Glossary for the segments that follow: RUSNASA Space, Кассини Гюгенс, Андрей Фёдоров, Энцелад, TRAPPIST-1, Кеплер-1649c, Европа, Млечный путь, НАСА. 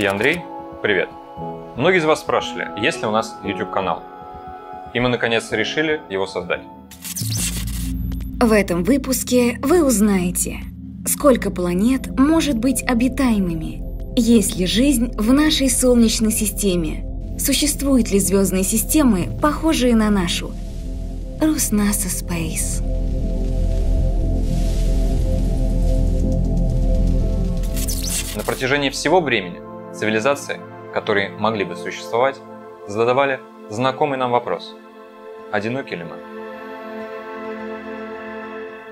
Я Андрей, привет. Многие из вас спрашивали, есть ли у нас YouTube-канал. И мы наконец решили его создать. В этом выпуске вы узнаете, сколько планет может быть обитаемыми, есть ли жизнь в нашей Солнечной системе, существуют ли звездные системы, похожие на нашу. RUSNASA Space. На протяжении всего времени цивилизации, которые могли бы существовать, задавали знакомый нам вопрос – одиноки ли мы?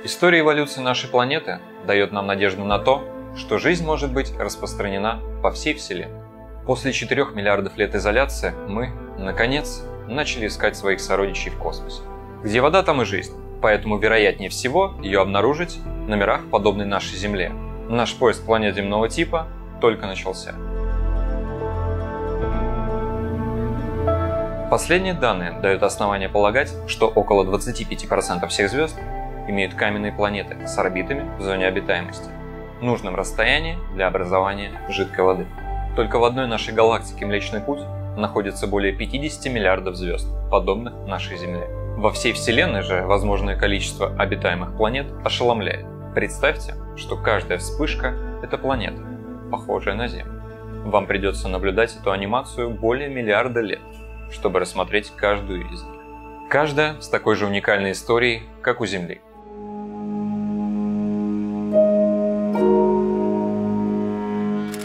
История эволюции нашей планеты дает нам надежду на то, что жизнь может быть распространена по всей Вселенной. После 4 миллиардов лет изоляции мы, наконец, начали искать своих сородичей в космосе. Где вода, там и жизнь, поэтому вероятнее всего ее обнаружить на мирах, подобной нашей Земле. Наш поиск планет земного типа только начался. Последние данные дают основание полагать, что около 25% всех звезд имеют каменные планеты с орбитами в зоне обитаемости, в нужном расстоянии для образования жидкой воды. Только в одной нашей галактике Млечный Путь находится более 50 миллиардов звезд, подобных нашей Земле. Во всей Вселенной же возможное количество обитаемых планет ошеломляет. Представьте, что каждая вспышка – это планета, похожая на Землю. Вам придется наблюдать эту анимацию более миллиарда лет, чтобы рассмотреть каждую из них. Каждая с такой же уникальной историей, как у Земли.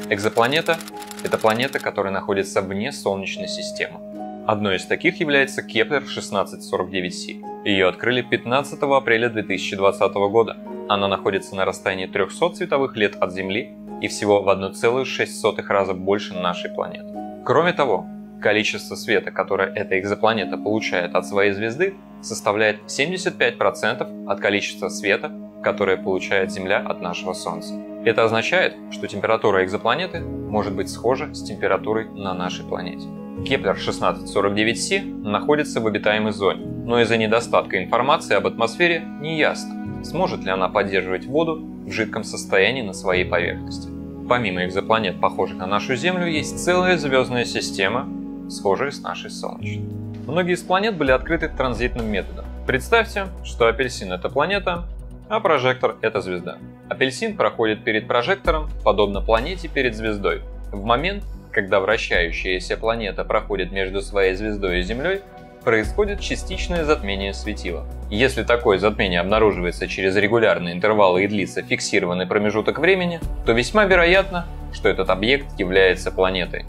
Экзопланета – это планета, которая находится вне Солнечной системы. Одной из таких является Кеплер-1649c. Ее открыли 15 апреля 2020 года. Она находится на расстоянии 300 световых лет от Земли и всего в 1,06 раза больше нашей планеты. Кроме того, количество света, которое эта экзопланета получает от своей звезды, составляет 75% от количества света, которое получает Земля от нашего Солнца. Это означает, что температура экзопланеты может быть схожа с температурой на нашей планете. Кеплер-1649c находится в обитаемой зоне, но из-за недостатка информации об атмосфере не ясно, сможет ли она поддерживать воду в жидком состоянии на своей поверхности. Помимо экзопланет, похожих на нашу Землю, есть целая звездная система, схожая с нашей Солнечной. Многие из планет были открыты транзитным методом. Представьте, что апельсин – это планета, а прожектор – это звезда. Апельсин проходит перед прожектором, подобно планете перед звездой. В момент, когда вращающаяся планета проходит между своей звездой и Землей, происходит частичное затмение светила. Если такое затмение обнаруживается через регулярные интервалы и длится фиксированный промежуток времени, то весьма вероятно, что этот объект является планетой.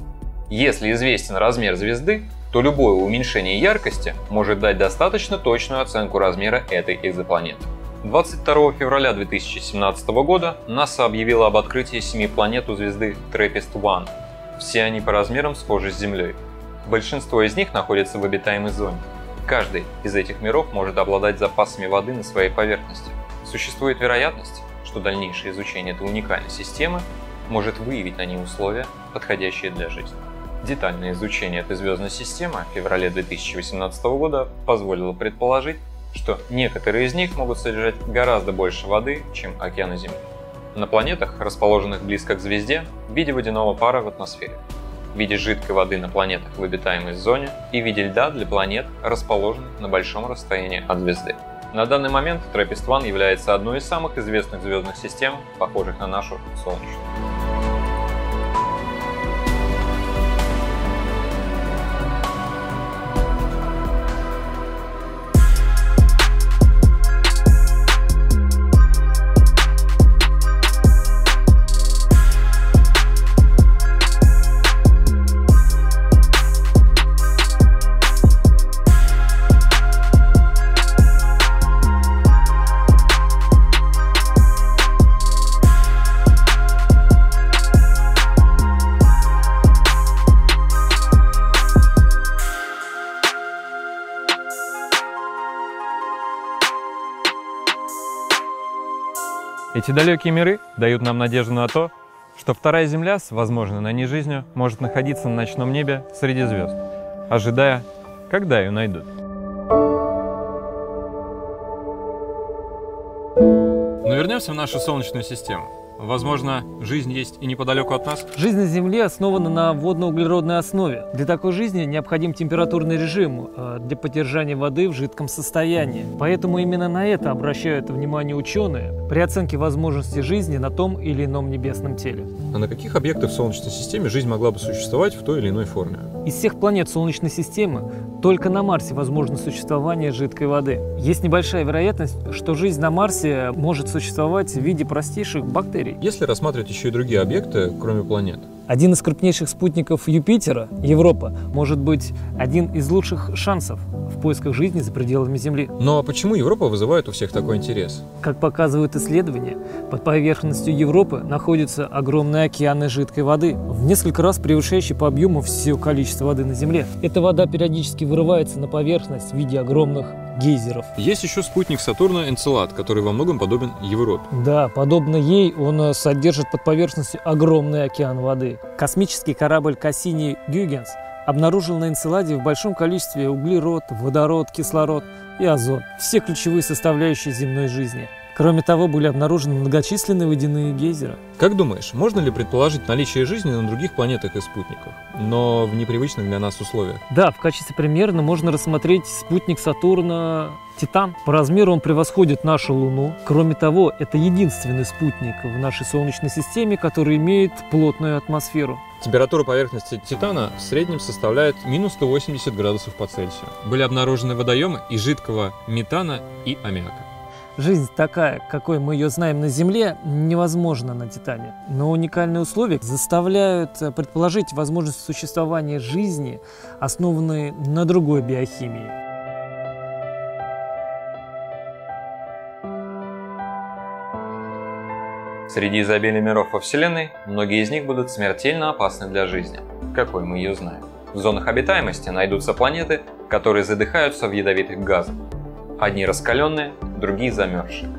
Если известен размер звезды, то любое уменьшение яркости может дать достаточно точную оценку размера этой экзопланеты. 22 февраля 2017 года НАСА объявила об открытии 7 планет у звезды TRAPPIST-1. Все они по размерам схожи с Землей. Большинство из них находятся в обитаемой зоне. Каждый из этих миров может обладать запасами воды на своей поверхности. Существует вероятность, что дальнейшее изучение этой уникальной системы может выявить на ней условия, подходящие для жизни. Детальное изучение этой звездной системы в феврале 2018 года позволило предположить, что некоторые из них могут содержать гораздо больше воды, чем океаны Земли. На планетах, расположенных близко к звезде, в виде водяного пара в атмосфере, в виде жидкой воды на планетах в обитаемой зоне и в виде льда для планет, расположенных на большом расстоянии от звезды. На данный момент TRAPPIST-1 является одной из самых известных звездных систем, похожих на нашу Солнечную. Эти далекие миры дают нам надежду на то, что вторая Земля с, возможно, на ней жизнью может находиться на ночном небе среди звезд, ожидая, когда ее найдут. Но вернемся в нашу Солнечную систему. Возможно, жизнь есть и неподалеку от нас? Жизнь на Земле основана на водно-углеродной основе. Для такой жизни необходим температурный режим для поддержания воды в жидком состоянии. Поэтому именно на это обращают внимание ученые при оценке возможности жизни на том или ином небесном теле. А на каких объектах в Солнечной системе жизнь могла бы существовать в той или иной форме? Из всех планет Солнечной системы только на Марсе возможно существование жидкой воды. Есть небольшая вероятность, что жизнь на Марсе может существовать в виде простейших бактерий. Если рассматривать еще и другие объекты, кроме планет. Один из крупнейших спутников Юпитера, Европа, может быть один из лучших шансов в поисках жизни за пределами Земли. Но почему Европа вызывает у всех такой интерес? Как показывают исследования, под поверхностью Европы находятся огромные океаны жидкой воды, в несколько раз превышающие по объему все количество воды на Земле. Эта вода периодически вырывается на поверхность в виде огромных гейзеров. Есть еще спутник Сатурна Энцелад, который во многом подобен Европе. Да, подобно ей, он содержит под поверхностью огромный океан воды. Космический корабль Кассини Гюгенс обнаружил на Энцеладе в большом количестве углерод, водород, кислород и озон. Все ключевые составляющие земной жизни. Кроме того, были обнаружены многочисленные водяные гейзеры. Как думаешь, можно ли предположить наличие жизни на других планетах и спутниках, но в непривычных для нас условиях? Да, в качестве примера можно рассмотреть спутник Сатурна Титан. По размеру он превосходит нашу Луну. Кроме того, это единственный спутник в нашей Солнечной системе, который имеет плотную атмосферу. Температура поверхности Титана в среднем составляет минус 180 градусов по Цельсию. Были обнаружены водоемы из жидкого метана и аммиака. Жизнь такая, какой мы ее знаем на Земле, невозможна на Титане. Но уникальные условия заставляют предположить возможность существования жизни, основанной на другой биохимии. Среди изобилия миров во Вселенной многие из них будут смертельно опасны для жизни, какой мы ее знаем. В зонах обитаемости найдутся планеты, которые задыхаются в ядовитых газах. Одни раскаленные, другие замерзшие.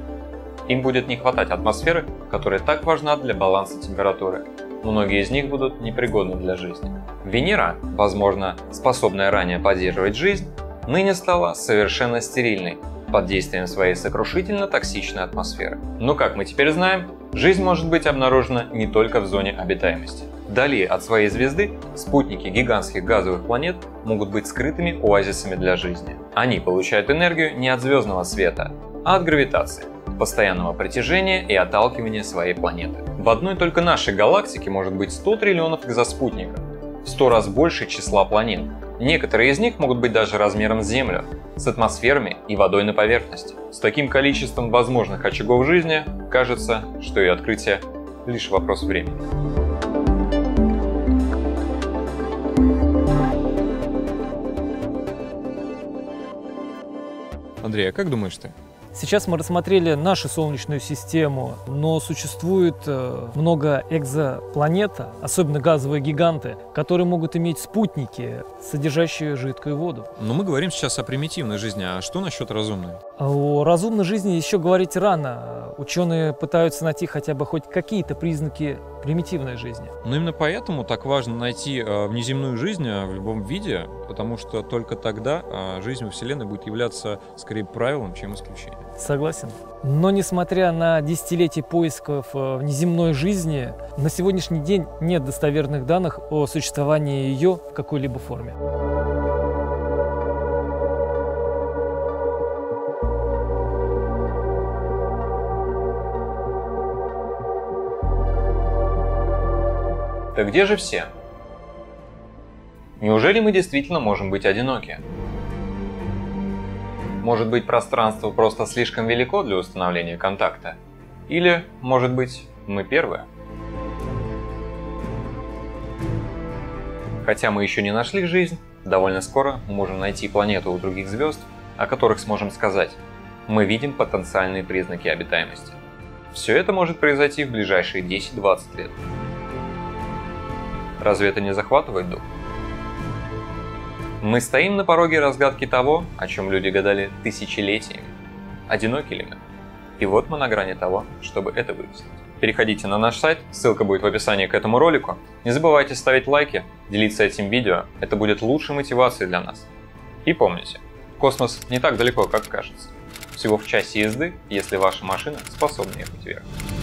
Им будет не хватать атмосферы, которая так важна для баланса температуры. Многие из них будут непригодны для жизни. Венера, возможно, способная ранее поддерживать жизнь, ныне стала совершенно стерильной под действием своей сокрушительно токсичной атмосферы. Но, как мы теперь знаем, жизнь может быть обнаружена не только в зоне обитаемости. Вдали от своей звезды спутники гигантских газовых планет могут быть скрытыми оазисами для жизни. Они получают энергию не от звездного света, а от гравитации, постоянного притяжения и отталкивания своей планеты. В одной только нашей галактике может быть 100 триллионов экзоспутников, в 100 раз больше числа планет. Некоторые из них могут быть даже размером с Землю, с атмосферами и водой на поверхности. С таким количеством возможных очагов жизни кажется, что и открытие — лишь вопрос времени. Андрей, а как думаешь ты? Сейчас мы рассмотрели нашу Солнечную систему, но существует много экзопланет, особенно газовые гиганты, которые могут иметь спутники, содержащие жидкую воду. Но мы говорим сейчас о примитивной жизни, а что насчет разумной? О разумной жизни еще говорить рано. Ученые пытаются найти хотя бы хоть какие-то признаки примитивной жизни. Но именно поэтому так важно найти внеземную жизнь в любом виде, потому что только тогда жизнь во Вселенной будет являться скорее правилом, чем исключением. Согласен. Но несмотря на десятилетия поисков внеземной жизни, на сегодняшний день нет достоверных данных о существовании ее в какой-либо форме. Так где же все? Неужели мы действительно можем быть одиноки? Может быть, пространство просто слишком велико для установления контакта? Или, может быть, мы первые? Хотя мы еще не нашли жизнь, довольно скоро мы можем найти планету у других звезд, о которых сможем сказать: мы видим потенциальные признаки обитаемости. Все это может произойти в ближайшие 10-20 лет. Разве это не захватывает дух? Мы стоим на пороге разгадки того, о чем люди гадали тысячелетиями. Одиноки ли мы? И вот мы на грани того, чтобы это выяснить. Переходите на наш сайт, ссылка будет в описании к этому ролику. Не забывайте ставить лайки, делиться этим видео, это будет лучшей мотивацией для нас. И помните, космос не так далеко, как кажется. Всего в часе езды, если ваша машина способна ехать вверх.